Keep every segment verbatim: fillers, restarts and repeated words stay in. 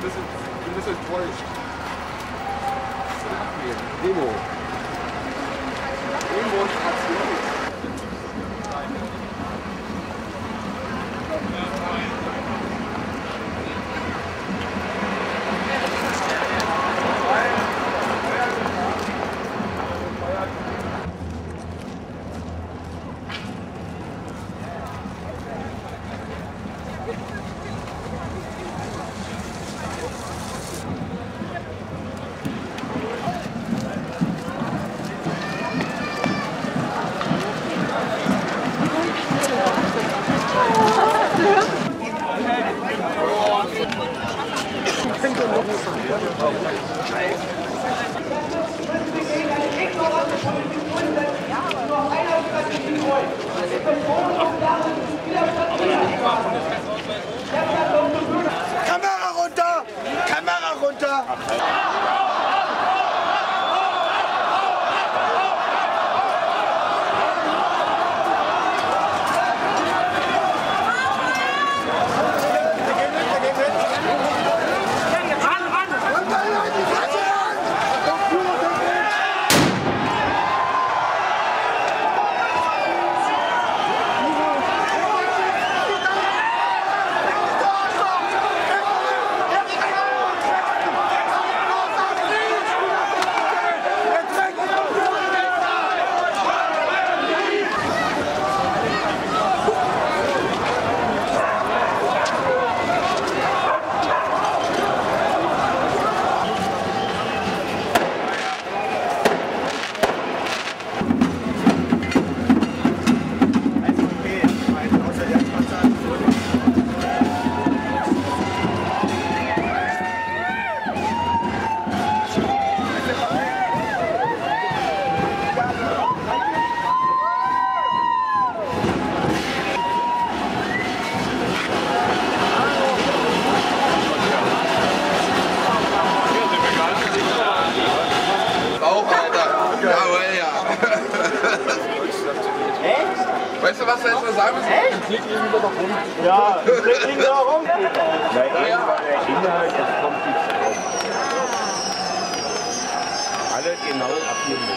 Du bist, du bist enttäuscht. Hier. Demo. Demonstration. Kamera runter! Kamera runter! Weißt du, was wir jetzt mal sagen müssen? Hey? Klick ihn wieder nach oben. Ja, klick ihn wieder nach oben. Nein, ja. Der Inhalt, das kommt nicht zu oben. Alle genau abnehmen.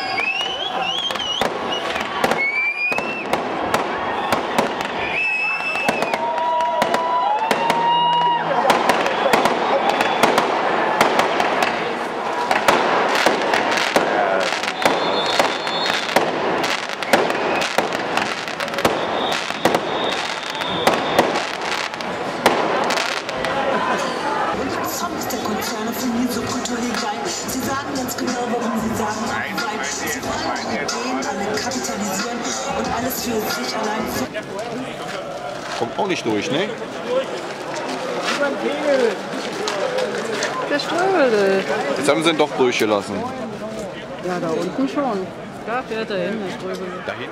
Kommt auch nicht durch, ne? Der Ströbele. Jetzt haben sie ihn doch durchgelassen. Ja, da unten schon. Da fährt er hin, der Ströbele. Dahin?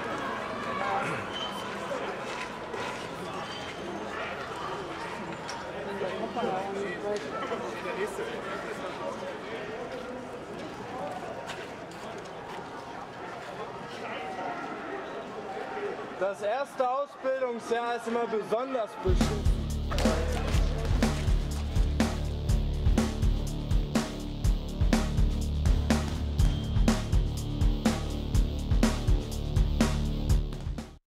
Das erste Ausbildungsjahr ist immer besonders bestimmt.